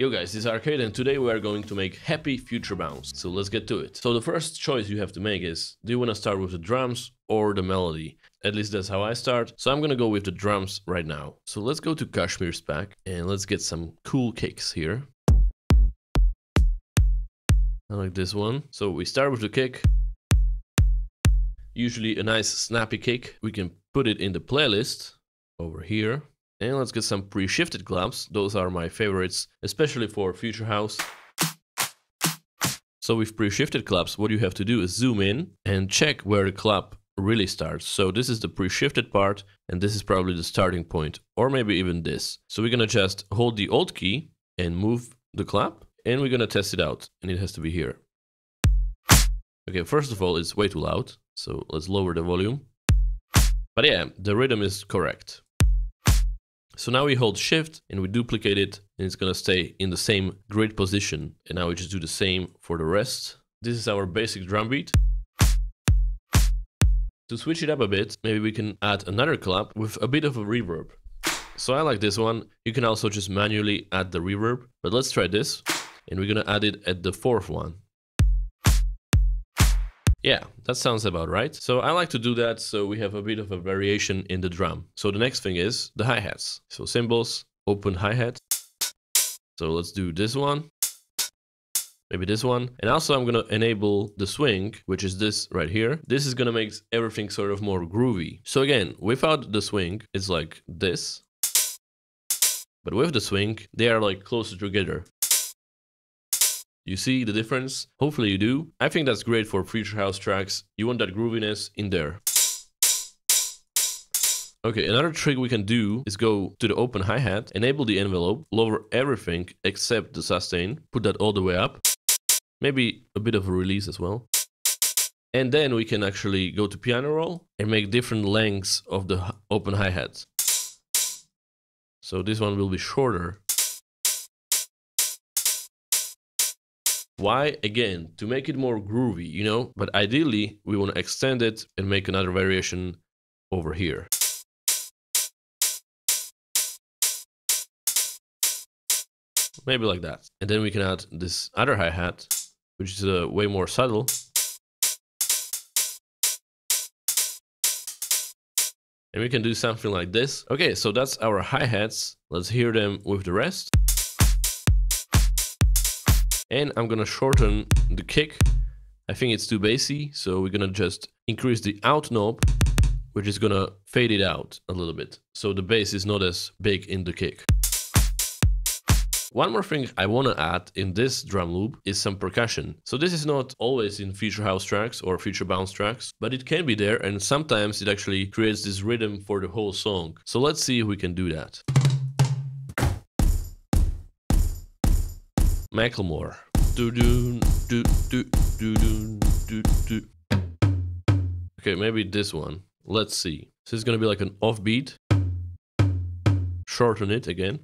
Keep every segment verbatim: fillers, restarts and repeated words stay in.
Yo guys, this is Arcade and today we are going to make Happy Future Bounce, so let's get to it. So the first choice you have to make is, do you want to start with the drums or the melody? At least that's how I start, so I'm gonna go with the drums right now. So let's go to Kashmir's pack and let's get some cool kicks here. I like this one. So we start with the kick, usually a nice snappy kick. We can put it in the playlist over here. And let's get some pre-shifted claps. Those are my favorites, especially for Future House. So with pre-shifted claps, what you have to do is zoom in and check where the clap really starts. So this is the pre-shifted part, and this is probably the starting point, or maybe even this. So we're gonna just hold the Alt key and move the clap, and we're gonna test it out, and it has to be here. Okay, first of all, it's way too loud, so let's lower the volume. But yeah, the rhythm is correct. So now we hold shift and we duplicate it and it's gonna stay in the same grid position. And now we just do the same for the rest. This is our basic drum beat. To switch it up a bit, maybe we can add another clap with a bit of a reverb. So I like this one. You can also just manually add the reverb, but let's try this. And we're gonna add it at the fourth one. Yeah, that sounds about right. So I like to do that so we have a bit of a variation in the drum. So the next thing is the hi-hats. So cymbals, open hi-hat. So let's do this one, maybe this one. And also I'm gonna enable the swing, which is this right here. This is gonna make everything sort of more groovy. So again, without the swing, it's like this. But with the swing, they are like closer together. You see the difference? Hopefully you do. I think that's great for Future House tracks. You want that grooviness in there. Okay, another trick we can do is go to the open hi-hat, enable the envelope, lower everything except the sustain, put that all the way up. Maybe a bit of a release as well. And then we can actually go to piano roll and make different lengths of the open hi-hat. So this one will be shorter. Why? Again, to make it more groovy, you know? But ideally, we want to extend it and make another variation over here. Maybe like that. And then we can add this other hi-hat, which is uh, way more subtle. And we can do something like this. Okay, so that's our hi-hats. Let's hear them with the rest. And I'm gonna shorten the kick. I think it's too bassy, so we're gonna just increase the out knob, which is gonna fade it out a little bit. So the bass is not as big in the kick. One more thing I wanna add in this drum loop is some percussion. So this is not always in Future House tracks or Future Bounce tracks, but it can be there, and sometimes it actually creates this rhythm for the whole song. So let's see if we can do that. Macklemore. Okay, maybe this one. Let's see. So it's gonna be like an offbeat. Shorten it again.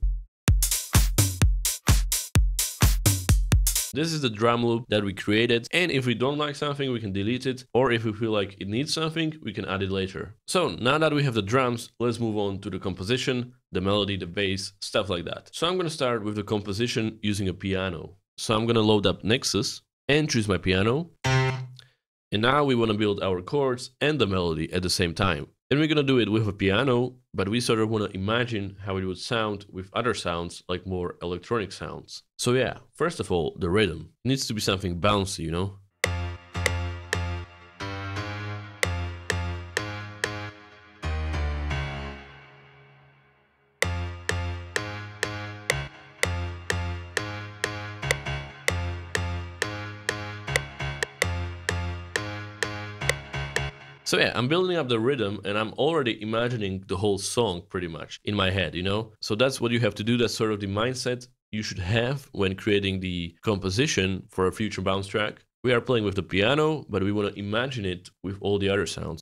This is the drum loop that we created, and if we don't like something, we can delete it, or if we feel like it needs something, we can add it later. So now that we have the drums, let's move on to the composition, the melody, the bass, stuff like that. So I'm gonna start with the composition using a piano. So I'm gonna load up Nexus and choose my piano. And now we wanna build our chords and the melody at the same time. And we're gonna do it with a piano, but we sort of wanna imagine how it would sound with other sounds, like more electronic sounds. So yeah, first of all, the rhythm. It needs to be something bouncy, you know? So yeah, I'm building up the rhythm and I'm already imagining the whole song pretty much in my head, you know? So that's what you have to do. That's sort of the mindset you should have when creating the composition for a Future Bounce track. We are playing with the piano, but we want to imagine it with all the other sounds.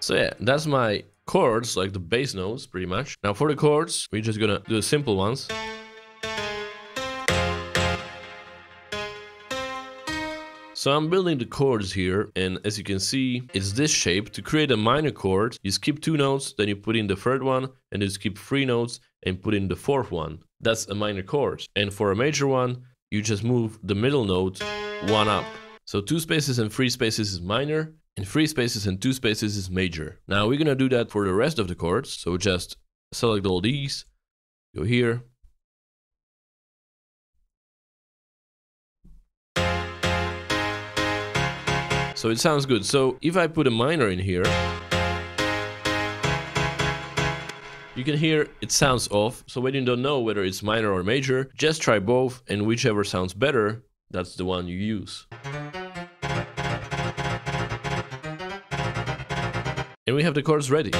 So yeah, that's my chords, like the bass notes, pretty much. Now for the chords, we're just gonna do the simple ones. So I'm building the chords here, and as you can see, it's this shape. To create a minor chord, you skip two notes, then you put in the third one, and you skip three notes and put in the fourth one. That's a minor chord. And for a major one, you just move the middle note one up. So two spaces and three spaces is minor, and three spaces and two spaces is major. Now we're gonna do that for the rest of the chords. So just select all these, go here. So it sounds good. So if I put a minor in here, you can hear it sounds off. So when you don't know whether it's minor or major, just try both, and whichever sounds better, that's the one you use. And we have the chords ready.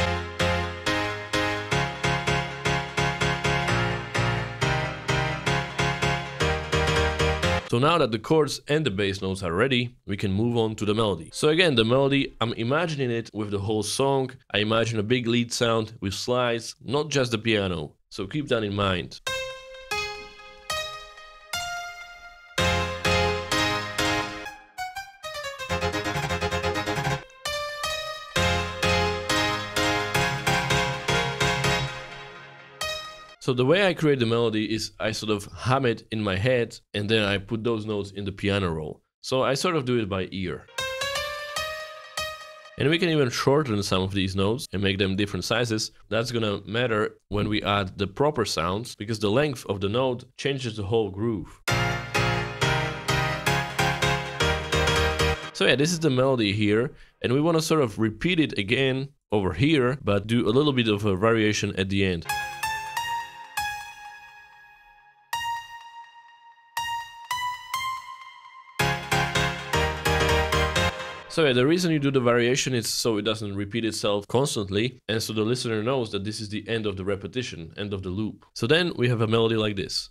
So now that the chords and the bass notes are ready, we can move on to the melody. So again, the melody, I'm imagining it with the whole song. I imagine a big lead sound with slides, not just the piano. So keep that in mind. So the way I create the melody is I sort of hum it in my head, and then I put those notes in the piano roll. So I sort of do it by ear. And we can even shorten some of these notes and make them different sizes. That's gonna matter when we add the proper sounds, because the length of the note changes the whole groove. So yeah, this is the melody here, and we want to sort of repeat it again over here, but do a little bit of a variation at the end. So yeah, the reason you do the variation is so it doesn't repeat itself constantly, and so the listener knows that this is the end of the repetition, end of the loop. So then we have a melody like this.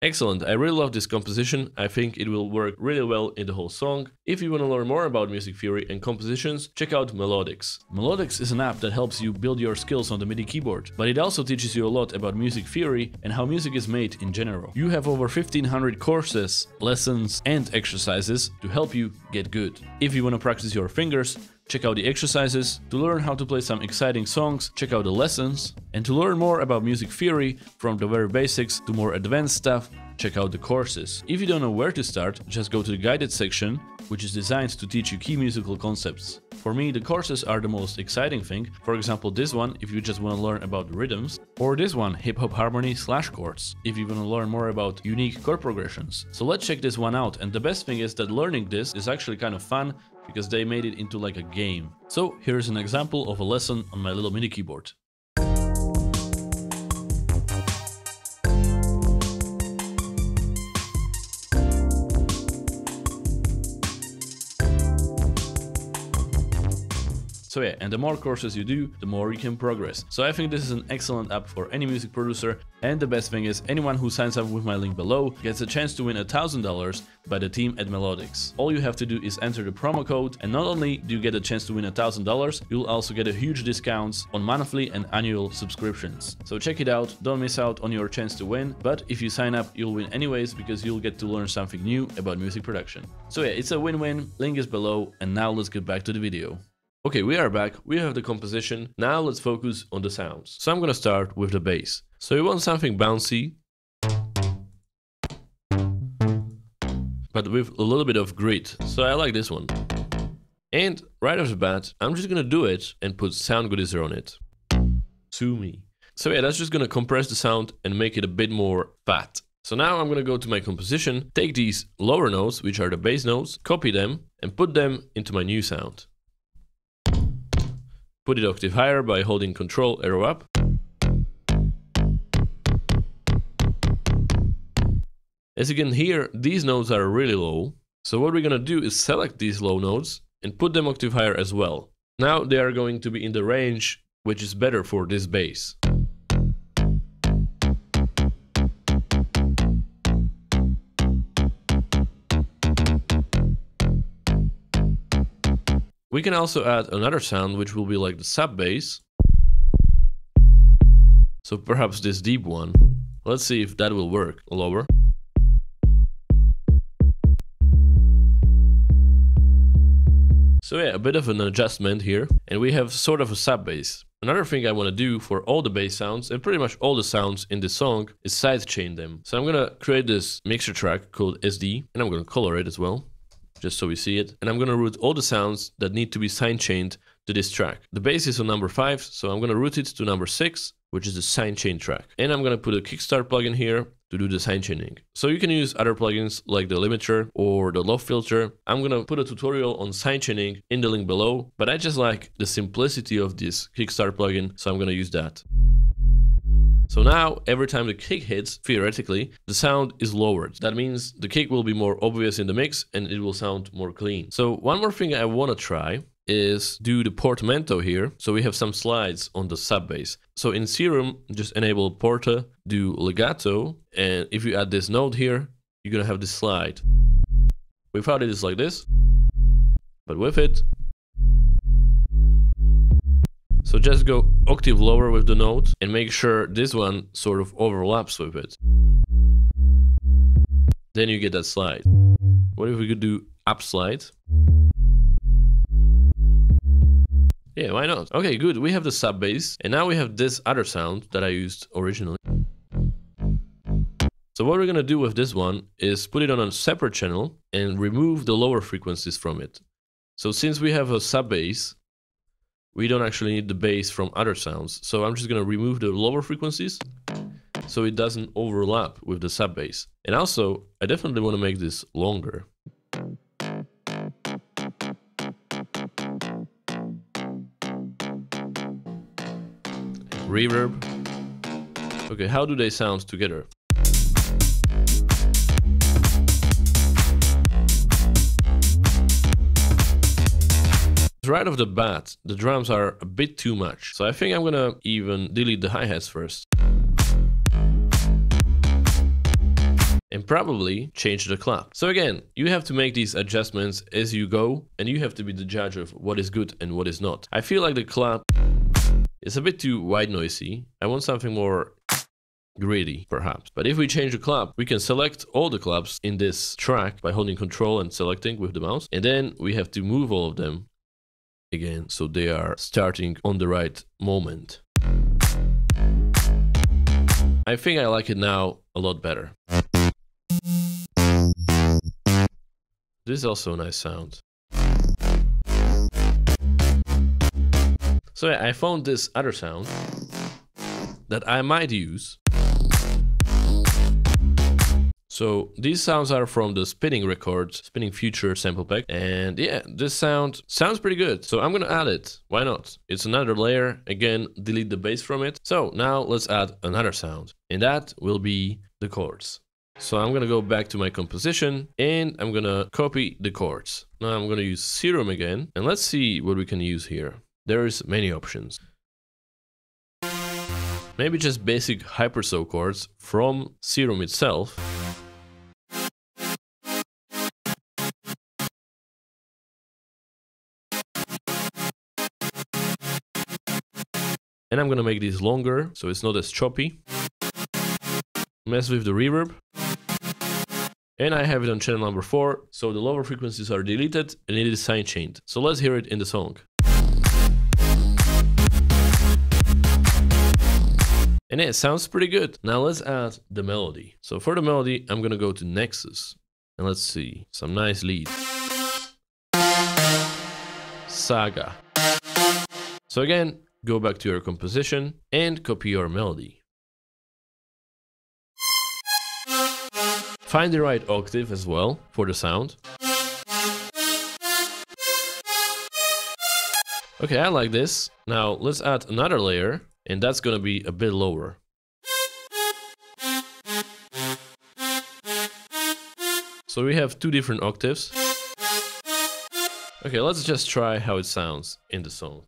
Excellent, I really love this composition. I think it will work really well in the whole song. If you want to learn more about music theory and compositions, check out Melodics. Melodics is an app that helps you build your skills on the MIDI keyboard, but it also teaches you a lot about music theory and how music is made in general. You have over fifteen hundred courses, lessons, and exercises to help you get good. If you want to practice your fingers, check out the exercises. To learn how to play some exciting songs, check out the lessons. And to learn more about music theory, from the very basics to more advanced stuff, check out the courses. If you don't know where to start, just go to the guided section, which is designed to teach you key musical concepts. For me, the courses are the most exciting thing. For example, this one, if you just want to learn about rhythms, or this one, hip-hop harmony slash chords, if you want to learn more about unique chord progressions. So let's check this one out. And the best thing is that learning this is actually kind of fun, because they made it into like a game. So here's an example of a lesson on my little MIDI keyboard. So yeah, and the more courses you do, the more you can progress. So I think this is an excellent app for any music producer, and the best thing is anyone who signs up with my link below gets a chance to win one thousand dollars by the team at Melodics. All you have to do is enter the promo code, and not only do you get a chance to win one thousand dollars, you'll also get a huge discounts on monthly and annual subscriptions. So check it out, don't miss out on your chance to win, but if you sign up, you'll win anyways, because you'll get to learn something new about music production. So yeah, it's a win-win, link is below, and now let's get back to the video. Okay, we are back, we have the composition, now let's focus on the sounds. So I'm gonna start with the bass. So you want something bouncy, but with a little bit of grit, so I like this one. And right off the bat, I'm just gonna do it and put Sound Goodieser on it. Sue me. So yeah, that's just gonna compress the sound and make it a bit more fat. So now I'm gonna go to my composition, take these lower notes, which are the bass notes, copy them, and put them into my new sound. Put it octave higher by holding Control arrow up. As you can hear, these notes are really low. So what we're gonna do is select these low notes and put them octave higher as well. Now they are going to be in the range, which is better for this bass. We can also add another sound, which will be like the sub bass. So perhaps this deep one. Let's see if that will work. Lower. So yeah, a bit of an adjustment here, and we have sort of a sub bass. Another thing I want to do for all the bass sounds, and pretty much all the sounds in this song, is sidechain them. So I'm gonna create this mixer track called S D, and I'm gonna color it as well, just so we see it. And I'm gonna route all the sounds that need to be sidechained to this track. The bass is on number five, so I'm gonna route it to number six, which is the sidechain track. And I'm gonna put a kickstart plugin here to do the sidechaining. So you can use other plugins like the limiter or the low filter. I'm gonna put a tutorial on sidechaining in the link below, but I just like the simplicity of this kickstart plugin, so I'm gonna use that. So now, every time the kick hits, theoretically, the sound is lowered. That means the kick will be more obvious in the mix and it will sound more clean. So one more thing I wanna try is do the portamento here. So we have some slides on the sub bass. So in Serum, just enable porta, do legato, and if you add this note here, you're gonna have this slide. Without it, it's like this, but with it. So just go octave lower with the note and make sure this one sort of overlaps with it. Then you get that slide. What if we could do up slide? Yeah, why not? Okay, good. We have the sub bass, and now we have this other sound that I used originally. So what we're gonna do with this one is put it on a separate channel and remove the lower frequencies from it. So since we have a sub bass, we don't actually need the bass from other sounds. So I'm just gonna remove the lower frequencies so it doesn't overlap with the sub bass. And also, I definitely wanna make this longer. Reverb. Okay, how do they sound together? Right off the bat, the drums are a bit too much, so I think I'm gonna even delete the hi-hats first. And probably change the clap. So again, you have to make these adjustments as you go, and you have to be the judge of what is good and what is not. I feel like the clap, it's a bit too white noisy. I want something more gritty, perhaps. But if we change the clap, we can select all the claps in this track by holding control and selecting with the mouse. And then we have to move all of them again, so they are starting on the right moment. I think I like it now a lot better. This is also a nice sound. So yeah, I found this other sound that I might use. So these sounds are from the Spinning Records, Spinning Future sample pack. And yeah, this sound sounds pretty good. So I'm gonna add it, why not? It's another layer, again, delete the bass from it. So now let's add another sound, and that will be the chords. So I'm gonna go back to my composition and I'm gonna copy the chords. Now I'm gonna use Serum again, and let's see what we can use here. There's many options. Maybe just basic Hypersaw chords from Serum itself. And I'm gonna make these longer, so it's not as choppy. Mess with the reverb. And I have it on channel number four, so the lower frequencies are deleted and it is sidechained. So let's hear it in the song. And it sounds pretty good. Now let's add the melody. So for the melody, I'm gonna go to Nexus. And let's see, some nice lead. Saga. So again, go back to your composition and copy your melody. Find the right octave as well for the sound. Okay, I like this. Now let's add another layer. And that's gonna be a bit lower. So we have two different octaves. Okay, let's just try how it sounds in the song.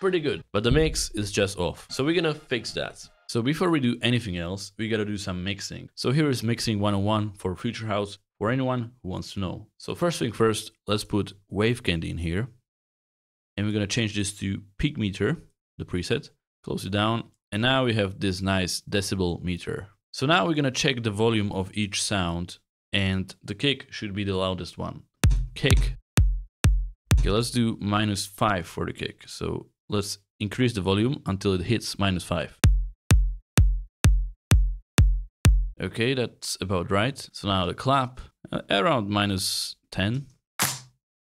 Pretty good, but the mix is just off. So we're gonna fix that. So before we do anything else, we gotta do some mixing. So here is mixing one oh one for Future House for anyone who wants to know. So first thing first, let's put Wave Candy in here. And we're going to change this to peak meter, the preset, close it down. And now we have this nice decibel meter. So now we're going to check the volume of each sound, and the kick should be the loudest one. Kick. Okay, let's do minus five for the kick. So let's increase the volume until it hits minus five. Okay, that's about right. So now the clap, uh, around minus ten,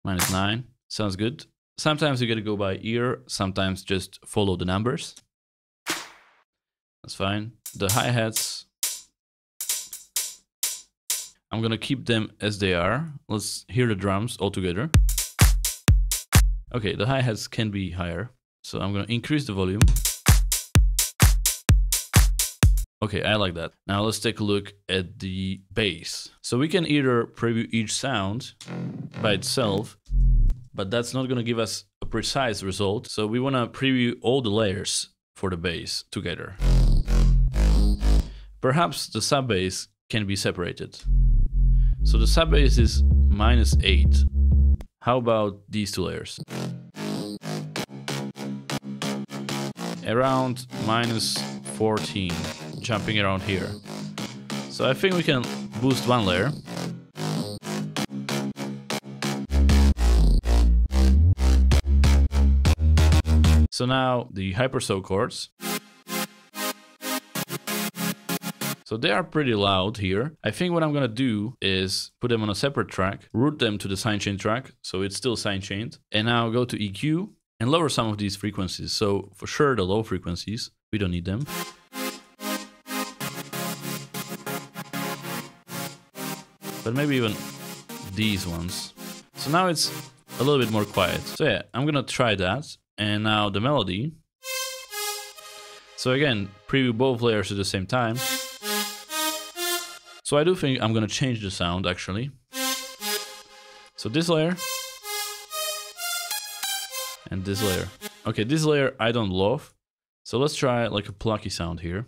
minus nine, sounds good. Sometimes you gotta go by ear, sometimes just follow the numbers. That's fine. The hi-hats, I'm gonna keep them as they are. Let's hear the drums all together. Okay, the hi-hats can be higher. So I'm gonna increase the volume. Okay, I like that. Now let's take a look at the bass. So we can either preview each sound by itself, but that's not going to give us a precise result. So we want to preview all the layers for the bass together. Perhaps the sub bass can be separated. So the sub bass is minus eight. How about these two layers? Around minus fourteen. Jumping around here. So I think we can boost one layer. So now the Hypersaw chords. So they are pretty loud here. I think what I'm gonna do is put them on a separate track, route them to the sidechain track, so it's still sidechained, and now go to E Q and lower some of these frequencies. So for sure the low frequencies, we don't need them. But maybe even these ones. So now it's a little bit more quiet. So yeah, I'm gonna try that. And now the melody. So again, preview both layers at the same time. So I do think I'm gonna change the sound actually. So this layer. And this layer. Okay, this layer I don't love. So let's try like a plucky sound here.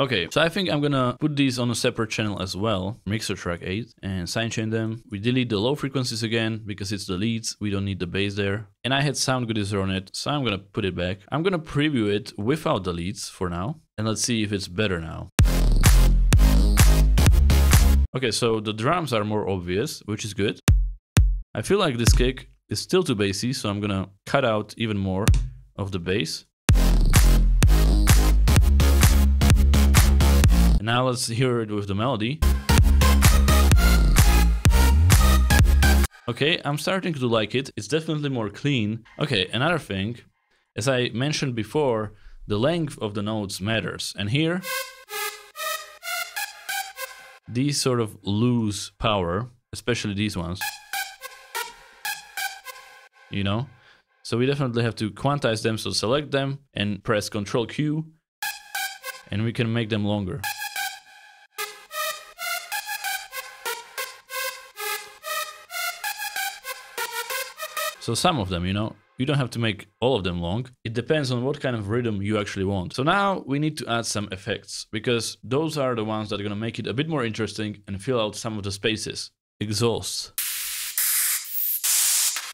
Okay, so I think I'm gonna put these on a separate channel as well, mixer track eight, and sidechain them. We delete the low frequencies again, because it's the leads, we don't need the bass there. And I had Sound Goodieser on it, so I'm gonna put it back. I'm gonna preview it without the leads for now, and let's see if it's better now. Okay, so the drums are more obvious, which is good. I feel like this kick is still too bassy, so I'm gonna cut out even more of the bass. Now let's hear it with the melody. Okay, I'm starting to like it. It's definitely more clean. Okay, another thing, as I mentioned before, the length of the notes matters. And here, these sort of lose power, especially these ones. You know? So we definitely have to quantize them, so select them and press control Q, and we can make them longer. So some of them, you know, you don't have to make all of them long. It depends on what kind of rhythm you actually want. So now we need to add some effects, because those are the ones that are gonna make it a bit more interesting and fill out some of the spaces. Exhausts.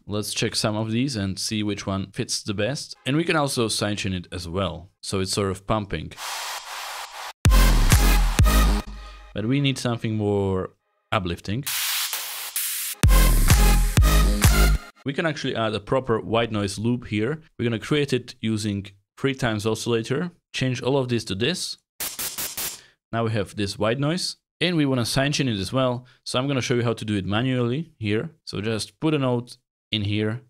Let's check some of these and see which one fits the best. And we can also sidechain it as well. So it's sort of pumping. But we need something more uplifting. We can actually add a proper white noise loop here. We're gonna create it using three times oscillator. Change all of this to this. Now we have this white noise, and we wanna sidechain it as well. So I'm gonna show you how to do it manually here. So just put a note in here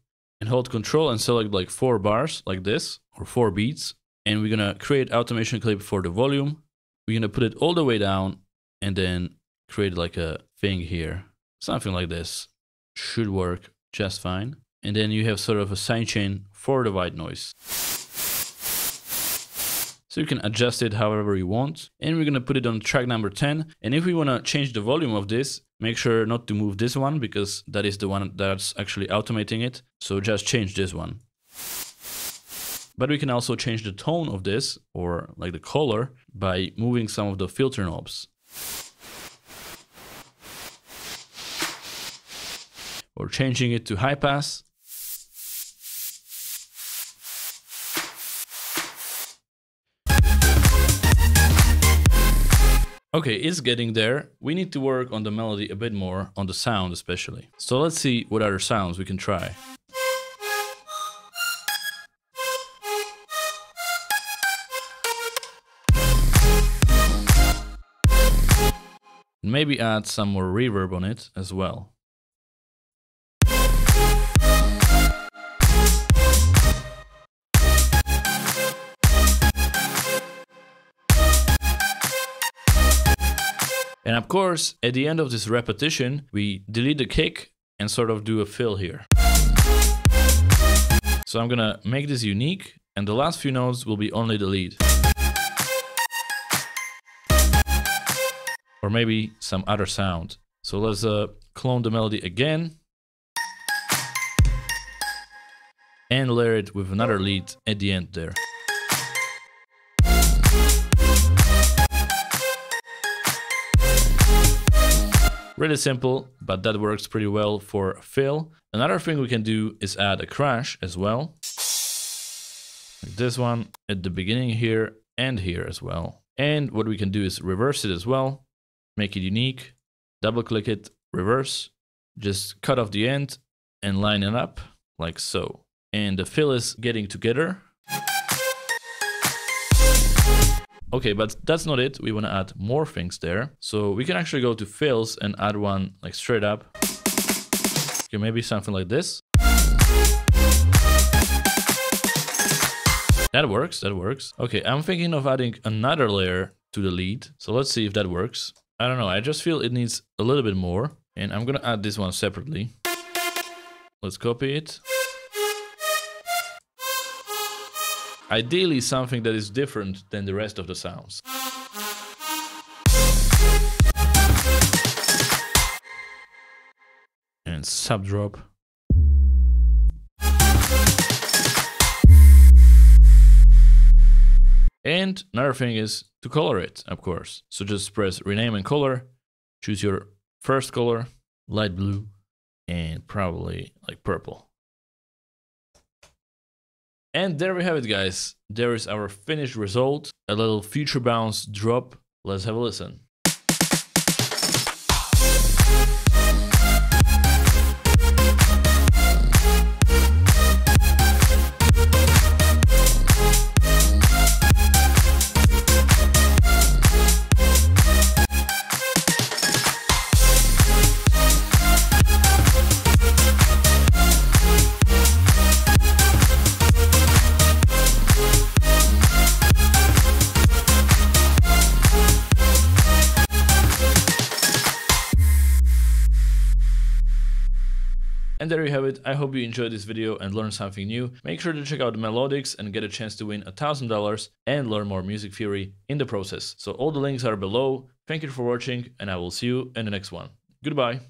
and hold control and select like four bars like this, or four beats. And we're gonna create automation clip for the volume. We're gonna put it all the way down and then create like a thing here. Something like this should work just fine. And then you have sort of a sidechain for the white noise. So you can adjust it however you want. And we're gonna put it on track number ten. And if we wanna change the volume of this, make sure not to move this one, because that is the one that's actually automating it. So just change this one. But we can also change the tone of this, or like the color, by moving some of the filter knobs. Or changing it to high pass. Okay, it's getting there. We need to work on the melody a bit more, on the sound especially. So let's see what other sounds we can try. Maybe add some more reverb on it as well. And of course, at the end of this repetition, we delete the kick and sort of do a fill here. So I'm gonna make this unique, and the last few notes will be only the lead. Or maybe some other sound. So let's uh, clone the melody again. And layer it with another lead at the end there. Really simple, but that works pretty well for a fill. Another thing we can do is add a crash as well. Like this one at the beginning here and here as well. And what we can do is reverse it as well. Make it unique. Double click it, reverse. Just cut off the end and line it up like so. And the fill is getting together. Okay, but that's not it. We want to add more things there. So we can actually go to fills and add one like straight up. Okay, maybe something like this. That works, that works. Okay, I'm thinking of adding another layer to the lead. So let's see if that works. I don't know, I just feel it needs a little bit more. And I'm gonna add this one separately. Let's copy it. Ideally, something that is different than the rest of the sounds. And sub drop. And another thing is to color it, of course. So just press rename and color, choose your first color, light blue, and probably like purple. And there we have it, guys. There is our finished result. A little future bounce drop. Let's have a listen. And there you have it. I hope you enjoyed this video and learned something new. Make sure to check out Melodics and get a chance to win one thousand dollars and learn more music theory in the process. So all the links are below. Thank you for watching, and I will see you in the next one. Goodbye.